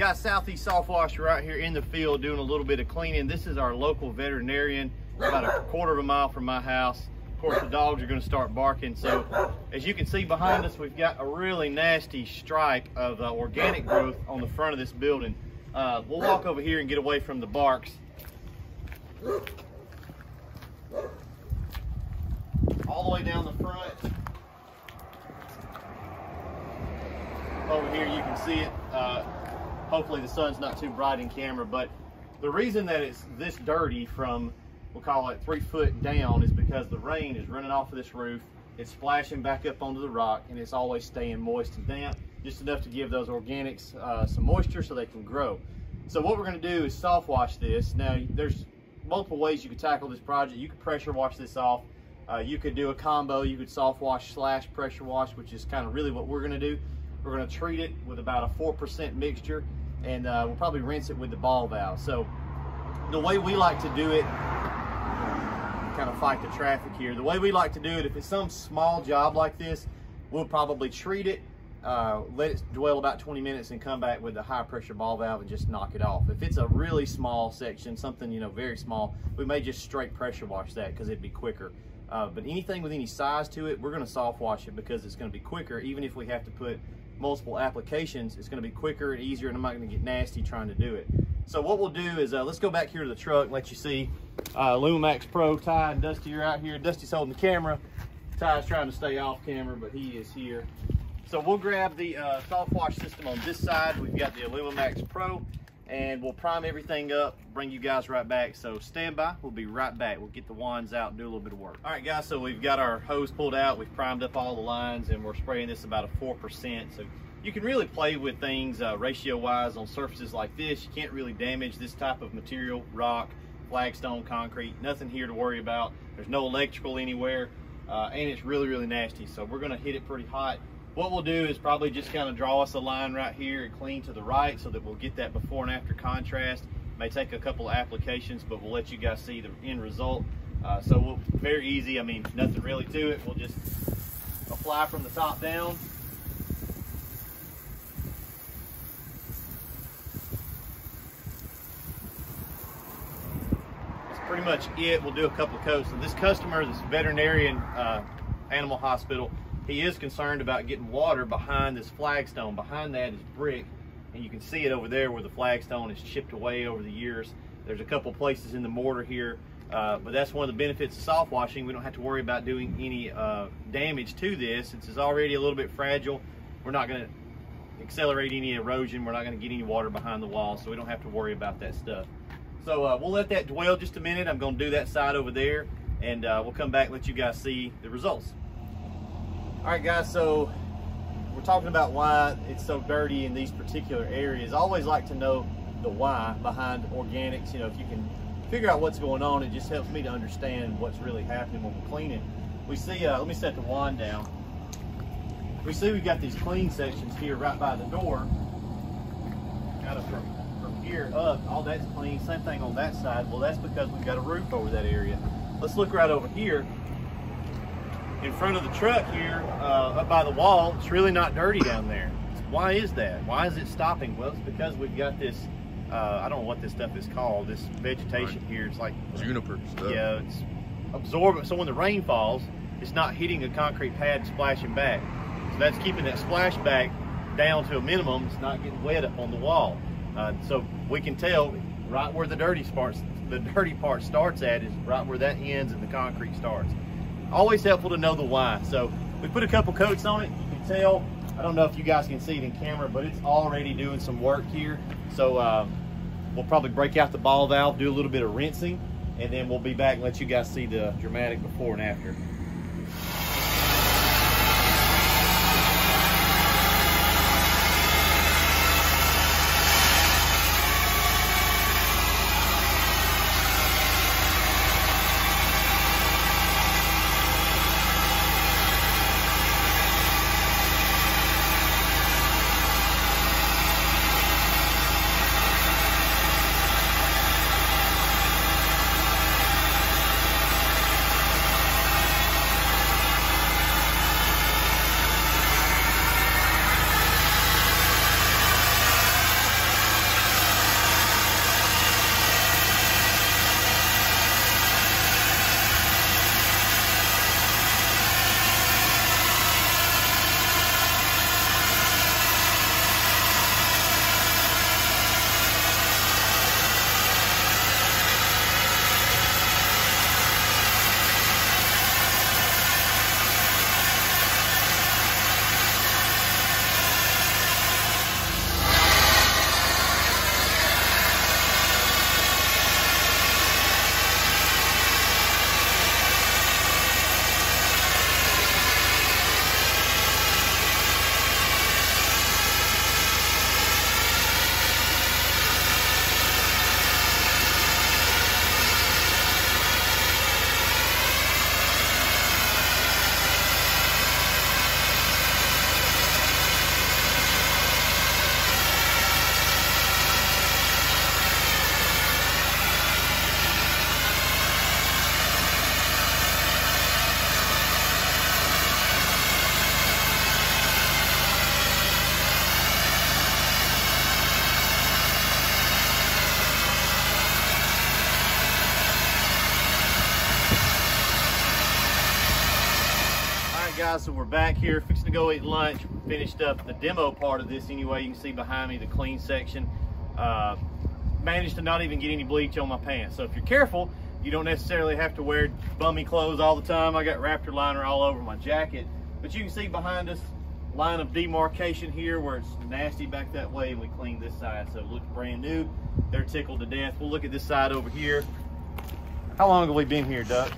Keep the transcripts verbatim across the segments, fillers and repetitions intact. Got Southeast Softwash right here in the field doing a little bit of cleaning. This is our local veterinarian, about a quarter of a mile from my house. Of course, the dogs are going to start barking. So as you can see behind us, we've got a really nasty stripe of uh, organic growth on the front of this building. Uh, we'll walk over here and get away from the barks. All the way down the front. Over here you can see it. Uh, hopefully the sun's not too bright in camera, but the reason that it's this dirty from, we'll call it three foot down, is because the rain is running off of this roof. It's splashing back up onto the rock, and it's always staying moist and damp, just enough to give those organics uh, some moisture so they can grow. So what we're going to do is soft wash this. Now there's multiple ways you could tackle this project. You could pressure wash this off. Uh, you could do a combo. You could soft wash slash pressure wash, which is kind of really what we're going to do. We're going to treat it with about a four percent mixture, and uh, we'll probably rinse it with the ball valve. So the way we like to do it, kind of fight the traffic here, the way we like to do it, if it's some small job like this, we'll probably treat it, uh, let it dwell about twenty minutes and come back with a high pressure ball valve and just knock it off. If it's a really small section, something, you know, very small, we may just straight pressure wash that because it'd be quicker. Uh, but anything with any size to it, we're going to soft wash it because it's going to be quicker. Even if we have to put multiple applications, it's going to be quicker and easier, and I'm not going to get nasty trying to do it. So what we'll do is, uh, let's go back here to the truck and let you see uh, Aluma Max Pro, Ty and Dusty are out here. Dusty's holding the camera. Ty's trying to stay off camera, but he is here. So we'll grab the uh, soft wash system on this side. We've got the Aluma Max Pro, and we'll prime everything up, bring you guys right back. So stand by, we'll be right back. We'll get the wands out and do a little bit of work. All right guys, so we've got our hose pulled out, we've primed up all the lines, and we're spraying this about a four percent. So you can really play with things uh, ratio-wise on surfaces like this. You can't really damage this type of material, rock, flagstone, concrete, nothing here to worry about. There's no electrical anywhere, uh, and it's really, really nasty. So we're gonna hit it pretty hot. What we'll do is probably just kind of draw us a line right here and clean to the right so that we'll get that before and after contrast. It may take a couple of applications, but we'll let you guys see the end result. Uh, so we'll, very easy, I mean, nothing really to it. We'll just apply from the top down. That's pretty much it. We'll do a couple of coats. So this customer, this veterinarian uh, animal hospital, he is concerned about getting water behind this flagstone. Behind that is brick, and you can see it over there where the flagstone is chipped away over the years. There's a couple places in the mortar here, uh, but that's one of the benefits of soft washing. We don't have to worry about doing any uh, damage to this. It's already a little bit fragile. We're not going to accelerate any erosion. We're not going to get any water behind the wall, so we don't have to worry about that stuff. So uh, we'll let that dwell just a minute. I'm going to do that side over there, and uh, we'll come back and let you guys see the results. All right guys, so we're talking about why it's so dirty in these particular areas. I always like to know the why behind organics. You know, if you can figure out what's going on, it just helps me to understand what's really happening when we're cleaning. We see, uh, let me set the wand down. We see we've got these clean sections here right by the door. Kind of from, from here up, all that's clean. Same thing on that side. Well, that's because we've got a roof over that area. Let's look right over here. In front of the truck here, uh, up by the wall, it's really not dirty down there. Why is that? Why is it stopping? Well, it's because we've got this, uh, I don't know what this stuff is called, this vegetation here. It's like juniper stuff. Yeah, it's absorbent. So when the rain falls, it's not hitting a concrete pad and splashing back. So that's keeping that splash back down to a minimum. It's not getting wet up on the wall. Uh, so we can tell right where the dirty parts, the dirty part starts at is right where that ends and the concrete starts. Always helpful to know the why. So we put a couple coats on it. You can tell, I don't know if you guys can see it in camera, but it's already doing some work here. So uh, we'll probably break out the ball valve, do a little bit of rinsing, and then we'll be back and let you guys see the dramatic before and after. guys, so we're back here fixing to go eat lunch. Finished up the demo part of this anyway. You can see behind me the clean section. Uh, managed to not even get any bleach on my pants, so if you're careful you don't necessarily have to wear bummy clothes all the time. I got Raptor liner all over my jacket, but you can see behind us line of demarcation here where it's nasty back that way, and we cleaned this side so it looks brand new. They're tickled to death. We'll look at this side over here. How long have we been here, Duck?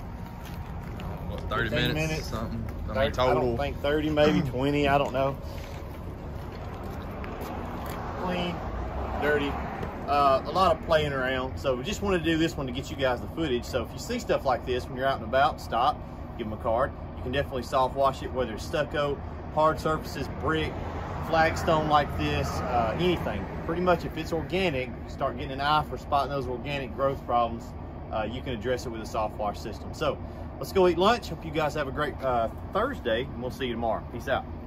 What, thirty minutes, minutes something? thirty, I mean, total. I don't think thirty, maybe twenty, I don't know. Clean, dirty, uh, a lot of playing around. So we just wanted to do this one to get you guys the footage. So if you see stuff like this when you're out and about, stop, give them a card. You can definitely soft wash it, whether it's stucco, hard surfaces, brick, flagstone like this, uh, anything. Pretty much if it's organic, start getting an eye for spotting those organic growth problems, uh, you can address it with a soft wash system. So let's go eat lunch. Hope you guys have a great uh, Thursday, and we'll see you tomorrow. Peace out.